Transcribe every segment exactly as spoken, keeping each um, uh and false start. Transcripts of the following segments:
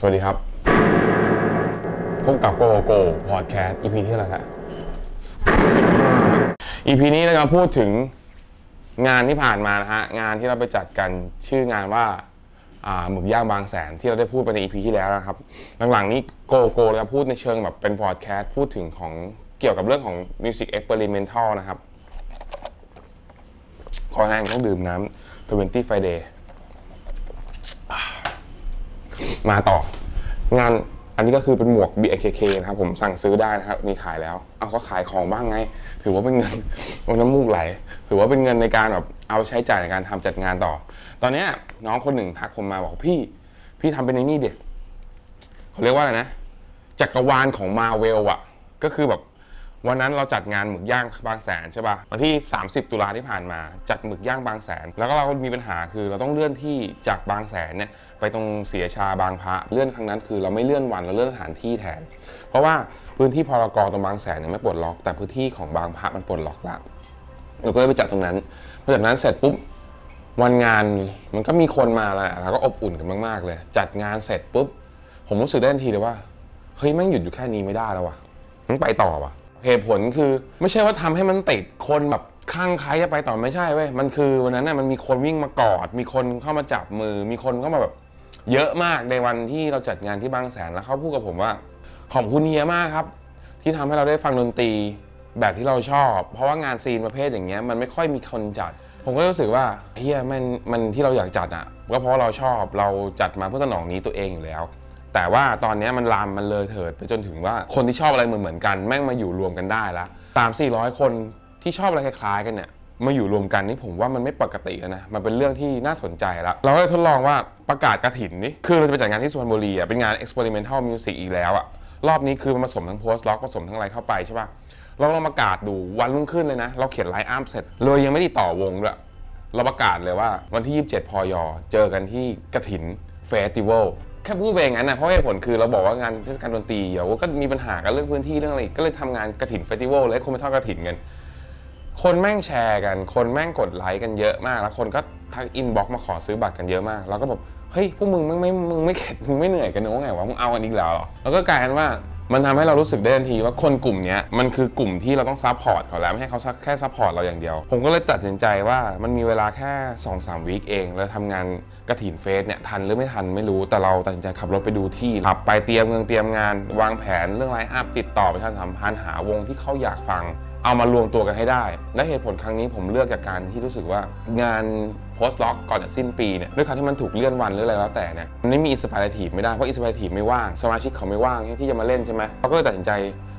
สวัสดีครับพบกับโกโก้พอดแคสต์ อี พี ที่อะไรฮะ สิบห้า อี พี นี้นะครับพูดถึงงานที่ผ่านมานะฮะงานที่เราไปจัดกันชื่องานว่าหมึกย่างบางแสนที่เราได้พูดไปใน อี พี ที่แล้วนะครับหลังๆนี้โกโก้นะครับพูดในเชิงแบบเป็นพอดแคสต์พูดถึงของเกี่ยวกับเรื่องของ Music Experimental นะครับคอแห้งต้องดื่มน้ำทเวนตี้ Fridayมาต่องานอันนี้ก็คือเป็นหมวก บี เอ เค เค นะครับผมสั่งซื้อได้นะครับมีขายแล้วเอาก็ขายของบ้างไงถือว่าเป็นเงินโอ้น้ำมูกไหลถือว่าเป็นเงินในการแบบเอาใช้จ่ายในการทำจัดงานต่อตอนนี้น้องคนหนึ่งทักผมมาบอกพี่พี่ทำเป็นในนี่เด็กเขาเรียกว่าอะไรนะจักรวาลของ Marvel อ่ะก็คือแบบวันนั้นเราจัดงานหมึกย่างบางแสนใช่ป่ะวันที่สามสิบตุลาที่ผ่านมาจัดหมึกย่างบางแสนแล้วก็เรามีปัญหาคือเราต้องเลื่อนที่จากบางแสนเนี่ยไปตรงศรีราชาบางพระเลื่อนครั้งนั้นคือเราไม่เลื่อนวันเราเลื่อนสถานที่แทนเพราะว่าพื้นที่พรก.ตรงบางแสนเนี่ยไม่ปลดล็อกแต่พื้นที่ของบางพระมันปลดล็อกละเราก็เลยไปจัดตรงนั้นพอจากนั้นเสร็จปุ๊บวันงานมันก็มีคนมาแล้วเราก็อบอุ่นกันมากๆเลยจัดงานเสร็จปุ๊บผมรู้สึกได้ทันทีเลยว่าเฮ้ยแม่งหยุดอยู่แค่นี้ไม่ได้แล้วว่ะต้องไปต่อว่ะเหตุผลคือไม่ใช่ว่าทำให้มันติดคนแบบคลั่งไคล้จะไปต่อไม่ใช่เว้ยมันคือวันนั้นน่ะมันมีคนวิ่งมากอดมีคนเข้ามาจับมือมีคนเข้ามาแบบเยอะมากในวันที่เราจัดงานที่บางแสนแล้วเขาพูดกับผมว่าขอบคุณเฮียมากครับที่ทำให้เราได้ฟังดนตรีแบบที่เราชอบเพราะว่างานซีนประเภทอย่างเงี้ยมันไม่ค่อยมีคนจัดผมก็รู้สึกว่าเฮียมันมันที่เราอยากจัดอ่ะก็เพราะเราชอบเราจัดมาเพื่อสนองนี้ตัวเองอยู่แล้วแต่ว่าตอนนี้มันลามมันเลยเถิดไปจนถึงว่าคนที่ชอบอะไรเหมือนเหมือนกันแม่งมาอยู่รวมกันได้ละตามสี่ร้อยคนที่ชอบอะไรคล้ายๆกันเนี่ยมาอยู่รวมกันนี่ผมว่ามันไม่ปกติแล้วนะมันเป็นเรื่องที่น่าสนใจละเราก็เลยทดลองว่าประกาศกฐินนี่คือเราจะไปจัดงานที่สุพรรณบุรีอ่ะเป็นงาน Experimental Music อีกแล้วอ่ะรอบนี้คือมันผสมทั้ง Post Rock ผสมทั้งอะไรเข้าไปใช่ป่ะเราลองประกาศดูวันรุ่งขึ้นเลยนะเราเขียนไลน์อัพเสร็จเลยยังไม่ได้ต่อวงด้วยเราประกาศเลยว่าวันที่ยี่สิบเจ็ดพยเจอกันที่กฐิน Festivalแค่พูดไปอย่างนั้นนะเพราะเหตุผลคือเราบอกว่างานเทศกาลดนตรีเดี๋ยวก็มีปัญหากันเรื่องพื้นที่เรื่องอะไรก็เลยทำงานกฐินเฟสติวัลเลยคนไปทอดกฐินกันคนแม่งแชร์กันคนแม่งกดไลค์กันเยอะมากแล้วคนก็ทักอินบ็อกซ์มาขอซื้อบัตรกันเยอะมากเราก็แบบเฮ้ยพวกมึงไม่มึงไม่เข็ดมึงไม่เหนื่อยกันโน้งไงวะมึงเอาอันนี้แล้วหรอแล้วก็กลายเป็นว่ามันทำให้เรารู้สึกได้ทันทีว่าคนกลุ่มนี้มันคือกลุ่มที่เราต้องซัพพอร์ตเขาแล้วไม่ให้เขาแค่ซัพพอร์ตเราอย่างเดียวผมก็เลยตัดสินใจว่ามันมีเวลาแค่ สองสาม วีคเองแล้วทำงานกฐินเฟสเนี่ยทันหรือไม่ทันไม่รู้แต่เราตัดสินใจขับรถไปดูที่ขับไปเตรียมเมืองเตรียมงานวางแผนเรื่องไลน์อัพติดต่อประชาสัมพันธ์หาวงที่เขาอยากฟังเอามารวมตัวกันให้ได้และเหตุผลครั้งนี้ผมเลือกจากการที่รู้สึกว่างานโพสต์ล็อกก่อนจะสิ้นปีเนี่ยด้วยความที่มันถูกเลื่อนวันหรืออะไรแล้วแต่เนี่ยมันไม่มีอินสปายทีฟไม่ได้เพราะอินสปายทีฟไม่ว่างสมาชิกเขาไม่ว่างที่จะมาเล่นใช่ไหมเราก็เลยตัดสินใจ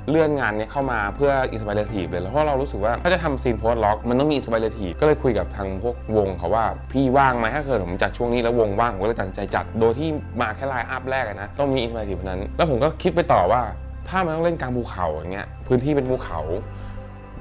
เลื่อนงานนี้เข้ามาเพื่ออินสปายทีฟเลยเพราะเรารู้สึกว่าถ้าจะทำซีนโพสต์ล็อกมันต้องมีอินสปายทีฟก็เลยคุยกับทางพวกวงเขาว่าพี่ว่างไหมถ้าเกิดผมจัดช่วงนี้แล้ววงว่างผมก็เลยตัดใจจัดโดยที่มาแค่ไลน์อัพแรกนะต้องมีอินสปายทีฟนั้นแล้วผมก็คิดไปต่อว่าถ้ามันต้องเล่นกลางภูเขาอย่างเงี้ยพื้นที่เป็นภูเขา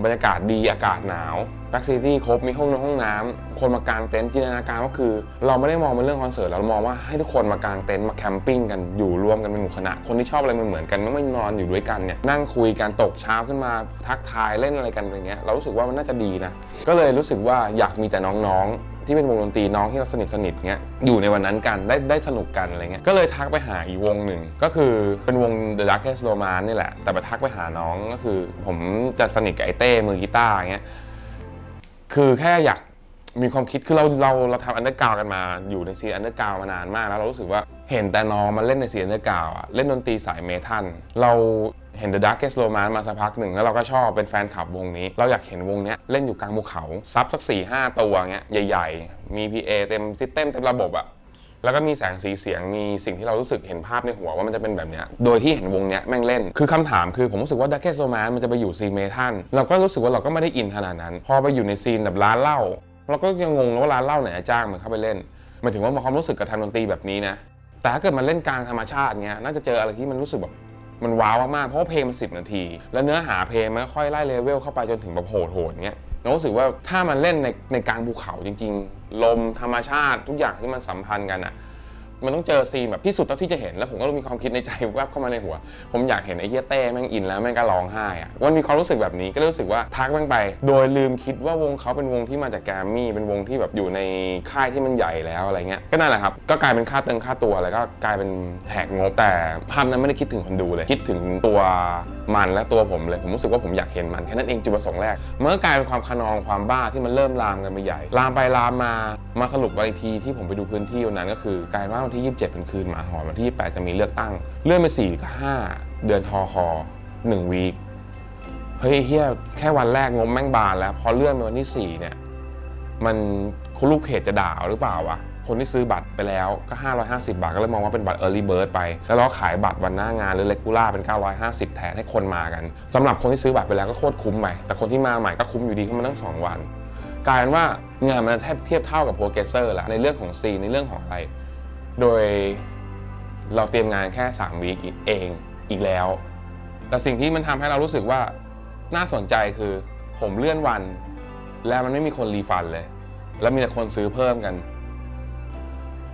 บรรยากาศดีอากาศหนาวแบ็กซิตี้ครบมีห้องน้ำห้องน้ำคนมากางเต็นท์จินตนาการก็คือเราไม่ได้มองเป็นเรื่องคอนเสิร์ตเรามองว่าให้ทุกคนมากางเต็นท์มาแคมปิ้งกันอยู่รวมกันเป็นหมู่คณะคนที่ชอบอะไรเหมือนกันไม่นอนอยู่ด้วยกันเนี่ยนั่งคุยกันตกเช้าขึ้นมาทักทายเล่นอะไรกันอย่างเงี้ยเรารู้สึกว่ามันน่าจะดีนะก็เลยรู้สึกว่าอยากมีแต่น้องๆที่เป็นวงดนตรีน้องที่เราสนิทสนิทเงี้ยอยู่ในวันนั้นกันได้ได้สนุกกันอะไรเงี้ยก็เลยทักไปหาอีกวงหนึ่งก็คือเป็นวง The Darkest Romance นี่แหละแต่ไปทักไปหาน้องก็คือผมจะสนิทกับไอ้เต้มือกีตาร์เงี้ยคือแค่อยากมีความคิดคือเราเราเราทำอันเดอร์กราวกันมาอยู่ในซีอันเดอร์กราวมานานมากแล้วเรารู้สึกว่าเห็นแต่น้องมันเล่นในซีอันเดอร์กราวอะเล่นดนตรีสายเมทัลเราเห็น The Darkest Romance มาสักพักหนึ่งแล้วเราก็ชอบเป็นแฟนคลับวงนี้เราอยากเห็นวงนี้เล่นอยู่กลางภูเขาซับสัก สี่ห้า ตัวเงี้ยใหญ่ๆมี พี เอ เต็มซิสเต็มเต็มระบบอะแล้วก็มีแสงสีเสียงมีสิ่งที่เรารู้สึกเห็นภาพในหัวว่ามันจะเป็นแบบนี้โดยที่เห็นวงนี้แม่งเล่นคือคำถามคือผมรู้สึกว่า Darkest Romance มันจะไปอยู่ซีเมทัลเราก็รู้สึกว่าเราก็ไม่ได้อินขนาดนั้นพอไปอยู่ในซีนแบบร้านเหล้าเราก็ยังงงว่าร้านเหล้าไหนจ้างมันเข้าไปเล่นหมายถึงว่าความรู้สึกกับทางดนตรีแบบนี้นะแต่ถ้าเกิดมันเล่นกลางธรรมชาติเงี้ยน่าจะเจออะไรที่มันรู้สึกแบบมันว้าวมากๆเพราะเพลงมันสิบนาทีแล้วเนื้อหาเพลงมันค่อยไล่เลเวลเข้าไปจนถึงแบบโหดโหดเงี้ยเรารู้สึกว่าถ้ามันเล่นในในกลางภูเขาจริงๆลมธรรมชาติทุกอย่างที่มันสัมพันธ์กันอ่ะ มันต้องเจอซีนแบบที่สุดเท่าที่จะเห็นแล้วผมก็มีความคิดในใจแวบเข้ามาในหัวผมอยากเห็นไอ้เหี้ยเต้แม่งอินแล้วแม่งก็ร้องไห้อ่ะวันมีความรู้สึกแบบนี้ก็รู้สึกว่าทักแม่งไปโดยลืมคิดว่าวงเขาเป็นวงที่มาจากแกรมมี่เป็นวงที่แบบอยู่ในค่ายที่มันใหญ่แล้วอะไรเงี้ยก็นั่นแหละครับก็กลายเป็นค่าเติมค่าตัวอะไรก็กลายเป็นแหกงบแต่ภาพนั้นไม่ได้คิดถึงคนดูเลยคิดถึงตัวมันและตัวผมเลยผมรู้สึกว่าผมอยากเห็นมันแค่นั้นเองจุดประสงค์แรกเมื่อกลายเป็นความขนองความบ้าที่มันเริ่มลามกันไปใหญ่ลามไปลามมามาสรุปไอทีที่ผมไปดูพื้นที่วันนั้นก็คือกลายว่าวันที่ยี่สิบเจ็ดเป็นคืนหมาหอนวันที่ยี่สิบแปดจะมีเลือกตั้งเลื่อนไปสี่กับห้าเดือนทอคอหนึ่งวีคเฮ้ยเฮียแค่วันแรกงมแม่งบานแล้วพอเลื่อนไปวันที่สี่เนี่ยมันคนลูกเพจจะด่าหรือเปล่าวะคนที่ซื้อบัตรไปแล้วก็ห้าร้อยห้าสิบบาทก็เลยมองว่าเป็นบัตร Early Bird ไปแล้วเราขายบัตรวันหน้างานหรือ Regular เป็นเก้าร้อยห้าสิบแทนให้คนมากันสำหรับคนที่ซื้อบัตรไปแล้วก็โคตรคุ้มไปแต่คนที่มาใหม่ก็คุ้มอยู่ดีเพราะมันตั้งสองวันกลายเป็นว่างานมันแทบเทียบเท่ากับโปรเกรสเซอร์ละในเรื่องของซีในเรื่องของอะไรโดยเราเตรียมงานแค่สามวีคเองอีกแล้วแต่สิ่งที่มันทำให้เรารู้สึกว่าน่าสนใจคือผมเลื่อนวันแล้วมันไม่มีคนรีฟันเลยแล้วมีแต่คนซื้อเพิ่มกัน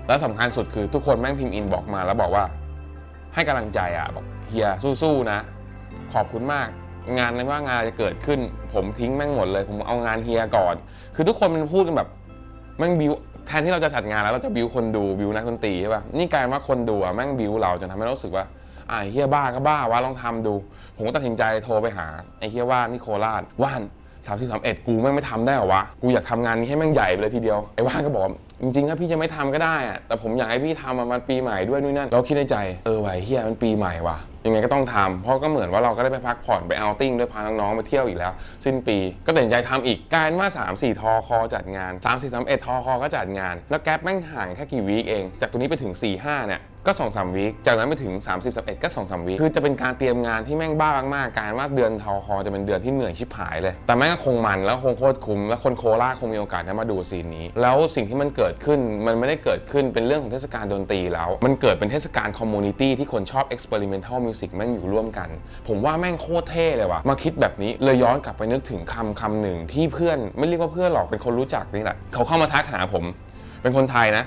แล้วสำคัญสุดคือทุกคนแม่งพิมพ์อินบอกมาแล้วบอกว่าให้กำลังใจอ่ะบอกเฮียสู้ๆนะขอบคุณมากงานนั้นว่างานจะเกิดขึ้นผมทิ้งแม่งหมดเลยผมเอางานเฮียก่อนคือทุกคนมันพูดกันแบบแม่งบิวแทนที่เราจะจัดงานแล้วเราจะบิวคนดูบิวนักดนตรีใช่ป่ะนี่กลายว่าคนดูแม่งบิวเราจนทำให้เรารู้สึกว่าไอ้เฮียบ้าก็บ้าวะลองทำดูผมก็ตัดสินใจโทรไปหาไอ้เฮียว่านที่โคราชว่านสามสิบสามเอ็ดกูแม่งไม่ทำได้หรอวะกูอยากทำงานนี้ให้แม่งใหญ่ไปเลยทีเดียวไอ้ว่านก็บอกจริงๆถ้าพี่จะไม่ทำก็ได้อะแต่ผมอยากให้พี่ทำมันปีใหม่ด้วยนู่นนั่นเราคิดในใจเออไอ้เฮียมันปีใหม่ว่ะยังไงก็ต้องทำเพราะก็เหมือนว่าเราก็ได้ไปพักผ่อนไปเอาติ้งด้วยพาน้องๆไปเที่ยวอีกแล้วสิ้นปีก็ตัดสินใจทำอีกการว่าสาม สี่ทอคอจัดงานสาม สี่ สาม เอ็ดทอคอก็จัดงานแล้วแก๊ปแม่งห่างแค่กี่วีคเองจากตรงนี้ไปถึง สี่ ห้า เนี่ยก็สองสามวีคจากนั้นไปถึงสามสิบ สามสิบเอ็ดก็สองสามวีคคือจะเป็นการเตรียมงานที่แม่งบ้ามากๆการว่าเดือนทอคอจะเป็นเดือนที่เหนื่อยชิบหายเลยแต่แม่งก็คงมันแล้วคงโคตรคุ้มและคนโคราชคงมีโอกาสได้มาดูซีนนี้แล้วสิ่งที่มันเกิดขึ้นมันไม่ได้เกิดขึ้นเป็นเรื่องของเทศกาลดนตรีแล้วมันเกิดเป็นเทศกาลคอมมูนิตี้ที่คนชอบ experimental music แม่งอยู่ร่วมกันผมว่าแม่งโคตรเท่เลยว่ะมาคิดแบบนี้เลยย้อนกลับไปนึกถึงคำคำหนึ่งที่เพื่อนไม่เรียกว่าเพื่อนหรอกเป็นคนรู้จักนี่แหละเขาเข้ามาทักหาผมเป็นคนไทยนะ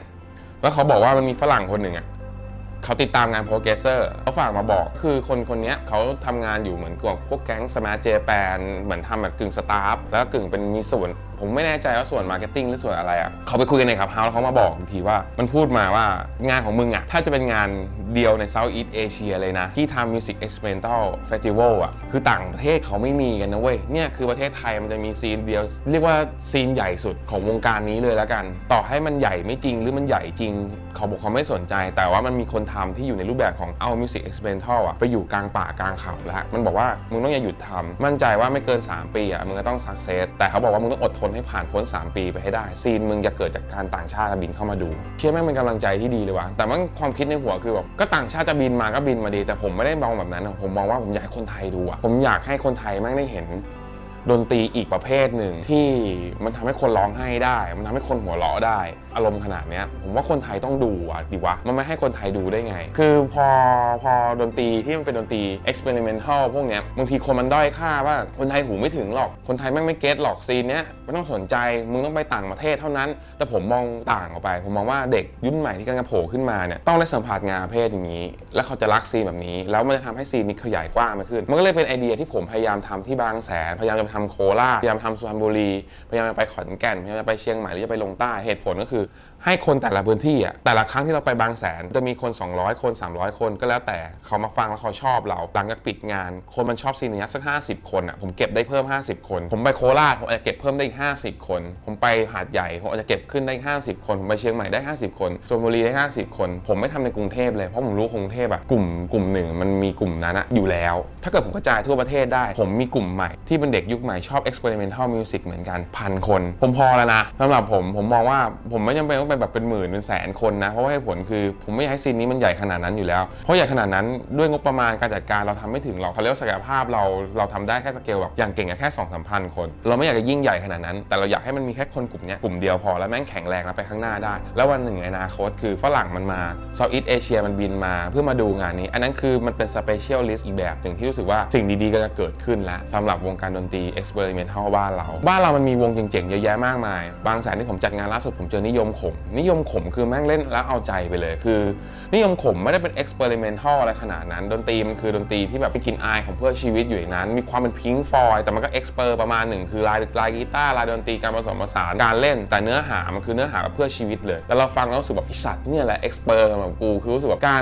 แล้วเขาบอกว่ามันมีฝรั่งคนหนึ่งอ่ะเขาติดตามงานโปรเกรสเซอร์เขาฝากมาบอกคือคนคนนี้เขาทำงานอยู่เหมือนกับพวกแก๊งสมาร์ทเจแปนเหมือนทำแบบกึ่งสตาฟแล้วกึ่งเป็นมีส่วนผมไม่แน่ใจว่าส่วนมาร์เก็ตติ้งหรือส่วนอะไรอ่ะเขาไปคุยกันในครับเฮาส์เขามาบอกทีว่ามันพูดมาว่างานของมึงอ่ะถ้าจะเป็นงานเดียวในเซาท์อีสต์เอเชียเลยนะที่ทำมิวสิกเอ็กซ์เพรสเตอร์เฟสติวัลอ่ะคือต่างประเทศเขาไม่มีกันนะเว้ยเนี่ยคือประเทศไทยมันจะมีซีนเดียวเรียกว่าซีนใหญ่สุดของวงการนี้เลยละกันต่อให้มันใหญ่ไม่จริงหรือมันใหญ่จริงเขาบอกเขาไม่สนใจแต่ว่ามันมีคนทำที่อยู่ในรูปแบบของเอามิวสิกเอ็กซ์เพรสเตอร์อ่ะไปอยู่กลางป่ากลางเขาแล้วมันบอกว่ามึงต้องอย่าหยุดทำมั่นใจว่าไม่เกินสามปีอ่ะมึงก็ต้องสักเซสแต่เขาบอกว่ามึงต้องอดทนให้ผ่านพ้นสามปีไปให้ได้ซีนมึงจะเกิดจากการต่างชาติบินเข้ามาดูเชื่อแม่งเป็นกำลังใจที่ดีเลยว่ะแต่มันความคิดในหัวคือแบบก็ต่างชาติจะบินมาก็บินมาดีแต่ผมไม่ได้มองแบบนั้นผมมองว่าผมอยากให้คนไทยดูอ่ะผมอยากให้คนไทยแม่งได้เห็นดนตรีอีกประเภทหนึ่งที่มันทำให้คนร้องไห้ได้มันทำให้คนหัวเราะได้อารมณ์ขนาดเนี้ยผมว่าคนไทยต้องดูอ่ะดิวะมันไม่ให้คนไทยดูได้ไงคือพอพอดนตรีที่มันเป็นดนตรีเอ็กซ์เพริเมนทัลพวกเนี้ยบางทีคนมันด้อยค่าว่าคนไทยหูไม่ถึงหรอกคนไทยแม่งไม่เก็ตหรอกซีนเนี้ยไม่ต้องสนใจมึงต้องไปต่างประเทศเท่านั้นแต่ผมมองต่างออกไปผมมองว่าเด็กยุคใหม่ที่กำลังโผล่ขึ้นมาเนี่ยต้องได้สัมผัสงานประเภทอย่างนี้แล้วเขาจะรักซีนแบบนี้แล้วมันจะทำให้ซีนนี้ขยายกว้างมากขึ้นมันก็เลยเป็นไอเดียที่ผมพยายามทำที่บางแสนพยายามจะทำโคราชพยายามทำสุพรรณบุรีพยายามจะไปขอนแก่นพยายามจะไปเชียงใหม่หรือจะไปลงใต้เหตุผลก็คือให้คนแต่ละพื้นที่อ่ะแต่ละครั้งที่เราไปบางแสนจะมีคนสองร้อยคนสามร้อยคนก็แล้วแต่เขามาฟังแล้วเขาชอบเราหลังจากปิดงานคนมันชอบซีนเนี้ยสักห้าสิบคนอ่ะผมเก็บได้เพิ่มห้าสิบคนผมไปโคราชผมอาจจะเก็บเพิ่มได้อีกห้าสิบคนผมไปหาดใหญ่ผมอาจจะเก็บขึ้นได้ห้าสิบคนผมไปเชียงใหม่ได้ห้าสิบคนสุพรรณบุรีได้ห้าสิบคนผมไม่ทำในกรุงเทพเลยเพราะผมรู้กรุงเทพอ่ะกลุ่มกลุ่มหนึ่งมันมีกลุ่มนั้นอยู่แล้วถ้าเกิดผมกระจายทั่วประเทศได้ผมมีกลุ่มใหม่ที่เป็นเด็กยุคใหม่ชอบ experimental music เหมือนกันพันคนผมพอแล้วนะสำหรับผมผมมองว่าผมไม่จำเป็นต้องเป็นแบบเป็นหมื่นเป็นแสนคนนะเพราะว่าเหตุผลคือผมไม่อยากให้ซีนนี้มันใหญ่ขนาดนั้นอยู่แล้วเพราะใหญ่ขนาดนั้นด้วยงบประมาณการจัดการเราทำไม่ถึงหรอกเขาเรียกว่าศักยภาพเราเราทำได้แค่สเกลแบบอย่างเก่งแค่สองสามพันคนเราไม่อยากจะยิ่งใหญ่ขนาดนั้นแต่เราอยากให้มันมีแค่คนกลุ่มนี้กลุ่มเดียวพอแล้วแม่งแข็งแรงแล้วไปข้างหน้าได้แล้ววันหนึ่งอนาคตคือฝรั่งมันมาเซาท์อีสต์เอเชียมันบินมาเพื่อมาดูงานนี้อันนั้นคือมันเป็น specialist อีกแบบหนึ่งที่รู้สึกว่าสิ่งดีๆก็จะเกิดขึ้นแล้วสำหรับวงการดนตรีเอ็กซ์เพริเมนทัลบ้านเราบ้านเรามันมีวงเจ๋งๆเยอะแยะมากมายบางแสนที่ผมจัดงานล่าสุดผมเจอนิยมขม นิยมขมคือแม่งเล่นแล้วเอาใจไปเลยคือนิยมขมไม่ได้เป็น experimental อะไรขนาดนั้นดนตรีมันคือดนตรีที่แบบไปกินอายของเพื่อชีวิตอยู่อย่างนั้นมีความเป็นพิงค์ฟลอยด์แต่มันก็ expert ประมาณหนึ่งคือลายลายกีตาร์ลายดนตรีการผสมผสานการเล่นแต่เนื้อหามันคือเนื้อหาเพื่อชีวิตเลยแล้วเราฟังแล้วรู้สึกแบบไอ้สัตว์เนี่ยแหละ expert สำหรับกูคือรู้สึกแบบกา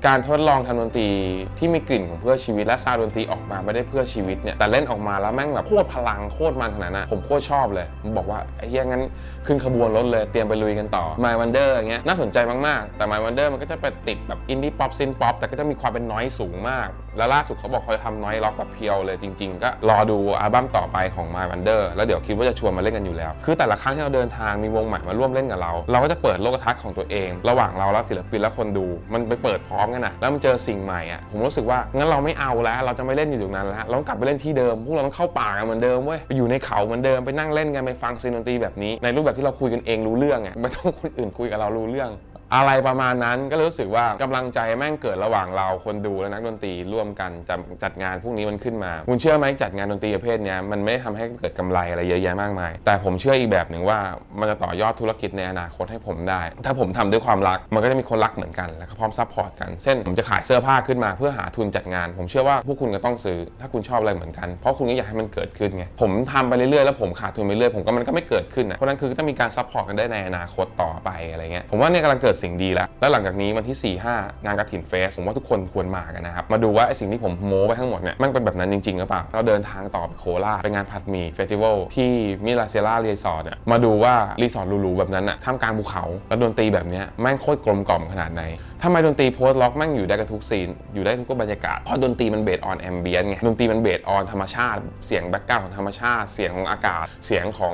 รการทดลองทำดนตรีที่มีกลิ่นของเพื่อชีวิตและซาวด์ดนตรีออกมาไม่ได้เพื่อชีวิตเนี่ยแต่เล่นออกมาแล้วแม่งแบบโคตรพลังโคตรมันขนาดนั้นผมโคตรชอบเลยผมบอกว่าไอ้ยังงั้นขึ้นขบวนรถเลยเตรียมไปลุยกันต่อ My Wonder อย่างเงี้ยน่าสนใจมากๆแต่ My Wonder มันก็จะไปติดแบบอินดี้ป๊อปซินป๊อปแต่ก็จะมีความเป็นน้อยสูงมากแล้วล่าสุดเขาบอกเขาจะทำน้อยล็อกแบบเพียวเลยจริงๆก็รอดูอัลบั้มต่อไปของ My Wonder แล้วเดี๋ยวคิดว่าจะชวนมาเล่นกันอยู่แล้วคือแต่ละครั้งที่เราเดินทางมีวงใหม่มาร่วมเล่นกับเราเราก็จะเปิดโลกทัศน์ของตัวเองระหว่างเราและศิลปินและคนดูมันไปเปิดพร้อมกันนะแล้วมันเจอสิ่งใหม่อ่ะผมรู้สึกว่างั้นเราไม่เอาแล้วเราจะไม่เล่นอยู่ตรงนั้นแล้วเรากลับไปเล่นที่เดิมพวกเราต้องเข้าป่ากันเหมือนเดิมเว้ยไปอยู่ในเขาเหมือนเดิมไปนั่งเล่นกันไปฟังเสียงดนตรีแบบนี้ในรูปแบบที่เราคุยกันเองรู้เรื่องไงไม่ต้องคนอื่นคุยกับเรารู้เรื่องอะไรประมาณนั้นก็รู้สึกว่ากำลังใจแม่งเกิดระหว่างเราคนดูและนักดนตรีร่วมกันจัดจัดงานพวกนี้มันขึ้นมาคุณเชื่อไหมจัดงานดนตรีประเภทนี้มันไม่ทำให้เกิดกำไรอะไรเยอะแยะมากมายแต่ผมเชื่ออีกแบบหนึ่งว่ามันจะต่อยอดธุรกิจในอนาคตให้ผมได้ถ้าผมทำด้วยความรักมันก็จะมีคนรักเหมือนกันและพร้อมซัพพอร์ตกันเช่นผมจะขายเสื้อผ้าขึ้นมาเพื่อหาทุนจัดงานผมเชื่อว่าพวกคุณก็ต้องซื้อถ้าคุณชอบอะไรเหมือนกันเพราะคุณก็อยากให้มันเกิดขึ้นไงผมทำไปเรื่อยๆแล้วผมขาดทุนไปเรื่อยผมก็มันก็ไม่เกิดขึ้นนะเพราะนั้นคือต้องมีการซัพพอร์ตกันได้ในอนาคตต่อไปอะไรเงี้ยผมว่าเนี่ยกำลังเกิดสิ่งดีแล้วแล้วหลังจากนี้วันที่สี่ ห้างานกฐินเฟสผมว่าทุกคนควรมากันนะครับมาดูว่าไอสิ่งที่ผมโม้ไปทั้งหมดเนี่ยมันเป็นแบบนั้นจริงๆหรือเปล่าเราเดินทางต่อไปโคราชไปงานผัดหมี่เฟสติวัลที่มิราเซล่ารีสอร์ทเนี่ยมาดูว่ารีสอร์ทหรูๆแบบนั้นน่ะท่ามกลางภูเขาแล้วดนตรีแบบนี้แม่งโคตรกลมกล่อมขนาดไหนทำไมดนตรีโพสต์ล็อกแม่งอยู่ได้กับทุกซีนอยู่ได้ทุกบรรยากาศเพราะดนตรีมันเบสออนแอมเบียนไงดนตรีมันเบสออนธรรมชาติเสียงแบ็กกราวด์ของธรรมชาติเสียงของอากาศเสียงขอ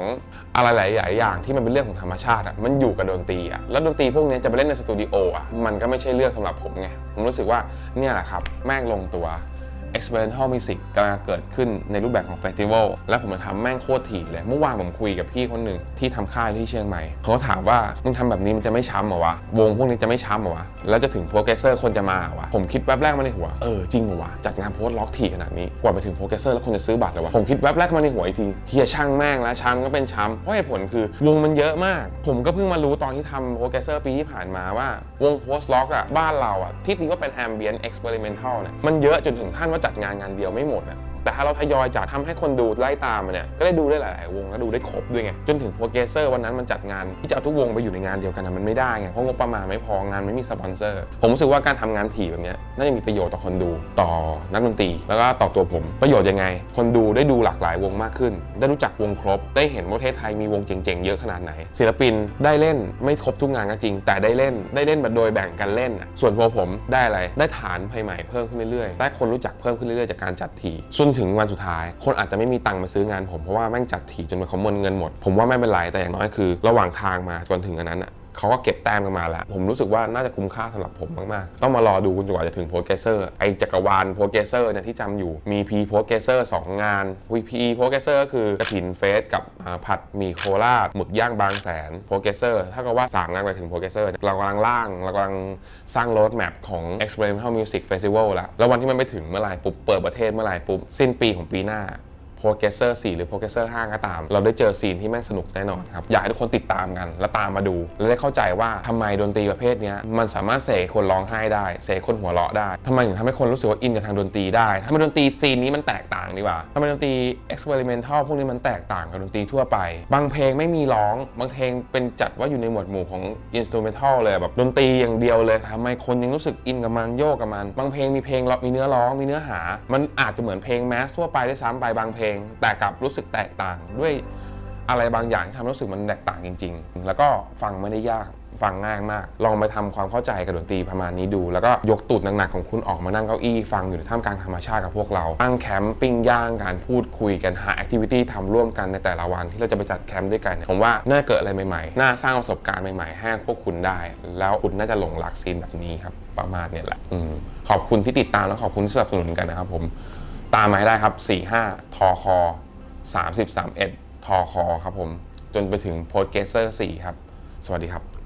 งอะไรหลายๆอย่างที่มันเป็นเรื่องของธรรมชาติอ่ะมันอยู่กับดนตรีอ่ะแล้วดนตรีพวกนี้จะไปเล่นในสตูดิโออ่ะมันก็ไม่ใช่เรื่องสำหรับผมไงผมรู้สึกว่าเนี่ยแหละครับแม่งลงตัว Experimental Music กำลังเกิดขึ้นในรูปแบบของเฟสติวัลและผมจะทำแม่งโคตรถี่เลยเมื่อวานผมคุยกับพี่คนหนึ่งที่ทำค่ายที่เชียงใหม่เขาถามว่ามึงทำแบบนี้มันจะไม่ช้ำเหรอวะวงพวกนี้จะไม่ช้ำเหรอวะแล้วจะถึงโปรเกรสเซอร์คนจะมาเหรอวะผมคิดแวบแรกมาในหัวเออจริงเหรอวะจัดงานโพสต์ล็อกถี่ขนาดนี้กว่าไปถึงโปรเกรสเซอร์แล้วคนจะซื้อบัตรเหรอวะผมคิดแวบแรกมาในหัวอีกทีเฮียช่างแม่งแล้วช้ำก็เป็นช้ำเพราะเหตุผลคือวงมันเยอะมากผมก็เพิ่งมารู้ตอนที่ทำโปรเกรสเซอร์ปีที่ผ่านมาว่าวงโพสต์ล็อกอ่ะบ้านเราอ่ะที่นี่ก็เป็น Ambient Experimental เนี่ยมันเยอะจนถึงขั้นว่าจัดงานงานเดียวไม่หมดนะแต่ถ้าเราทยอยจัดทำให้คนดูไล่ตามมันเนี่ยก็ได้ดูได้หลายๆวงและดูได้ครบด้วยไงจนถึงโปรเกรสเซอร์วันนั้นมันจัดงานที่จะเอาทุกวงไปอยู่ในงานเดียวกันมันไม่ได้ไงเพราะงบประมาณไม่พองานไม่มีสปอนเซอร์ผมรู้สึกว่าการทำงานถี่แบบนี้น่าจะมีประโยชน์ต่อคนดูต่อนักดนตรีแล้วก็ต่อตัวผมประโยชน์ยังไงคนดูได้ดูหลากหลายวงมากขึ้นได้รู้จักวงครบได้เห็นว่าประเทศไทยมีวงเจ๋งๆเยอะขนาดไหนศิลปินได้เล่นไม่ครบทุกงานก็จริงแต่ได้เล่นได้เล่นแบบโดยแบ่งกันเล่นส่วนตัวผมได้อะไรได้ฐานใหม่ๆเพิ่มขึ้นเรื่อยๆได้คนรู้จักเพิ่มขึ้นเรื่อยๆจากการจัดถี่ถึงวันสุดท้ายคนอาจจะไม่มีตังค์มาซื้องานผมเพราะว่าแม่งจัดถี่จนมันขโมยเงินหมดผมว่าไม่เป็นไรแต่อย่างน้อยคือระหว่างทางมาจนถึงอันนั้นอ่ะเขาก็เก็บแต้มกันมาแล้วผมรู้สึกว่าน่าจะคุ้มค่าสำหรับผมมากๆต้องมารอดูคุณจนกว่าจะถึงโพสเกเซอร์ไอจักรวาลโพสเกเซอร์เนี่ยที่จำอยู่มีพีโพสเกเซอร์สองงานวีพีโพสเกเซอร์ก็คือกฐินเฟสกับผัดหมี่โคราชหมึกย่างบางแสนโพสเกเซอร์ถ้าก็ว่าสามงานไปถึงโพสเกเซอร์เรากำลังล่างเรากำลังสร้างโรดแมปของ Experimental Music Festival แล้วแล้ววันที่มันไปถึงเมื่อไหร่ปุ๊บเปิดประเทศเมื่อไหร่ปุ๊บสิ้นปีของปีหน้าโปรเกรสเซอร์สี่หรือโปรเกรสเซอร์ห้าก็ตามเราได้เจอซีนที่แม่งสนุกแน่นอนครับอยากให้ทุกคนติดตามกันและตามมาดูและได้เข้าใจว่าทำไมดนตรีประเภทนี้มันสามารถเสกคนร้องไห้ได้เสกคนหัวเราะได้ทำไมถึงทำให้คนรู้สึกว่าอินกับทางดนตรีได้ทำไมดนตรีซีนนี้มันแตกต่างดีกว่าทำไมดนตรีเอ็กซ์เพร์เมนทัลพวกนี้มันแตกต่างกับดนตรีทั่วไปบางเพลงไม่มีร้องบางเพลงเป็นจัดว่าอยู่ในหมวดหมู่ของอินสตูเมทัลเลยแบบดนตรีอย่างเดียวเลยทำไมคนยังรู้สึกอินกับมันโยกกับมันบางเพลงมีเพลงมีเนื้อร้องมีเนื้อหามันอาจจะเหมือนเพลงแมสทั่วไปได้ซ้ำไปบางเพลงแต่กลับรู้สึกแตกต่างด้วยอะไรบางอย่างที่ทำให้รู้สึกมันแตกต่างจริงๆแล้วก็ฟังไม่ได้ยากฟังง่ายมากลองไปทำความเข้าใจกับดนตรีประมาณนี้ดูแล้วก็ยกตูดหนักๆของคุณออกมานั่งเก้าอี้ฟังอยู่ในท่ามกลางธรรมชาติกับพวกเราตั้งแคมปิ้งย่างการพูดคุยกันหาแอคทิวิตี้ทำร่วมกันในแต่ละวันที่เราจะไปจัดแคมป์ด้วยกันผมว่าน่าเกิดอะไรใหม่ๆน่าสร้างประสบการณ์ใหม่ๆให้พวกคุณได้แล้วคุณน่าจะหลงรักซีนแบบนี้ครับประมาณนี้แหละอืมขอบคุณที่ติดตามและขอบคุณสนับสนุนกันนะครับผมตามมาให้ได้ครับ สี่ ห้า ทค สาม ศูนย์ สาม เอ็ด ทค ครับผมจนไปถึงโพสเกเซอร์ สี่ ครับสวัสดีครับ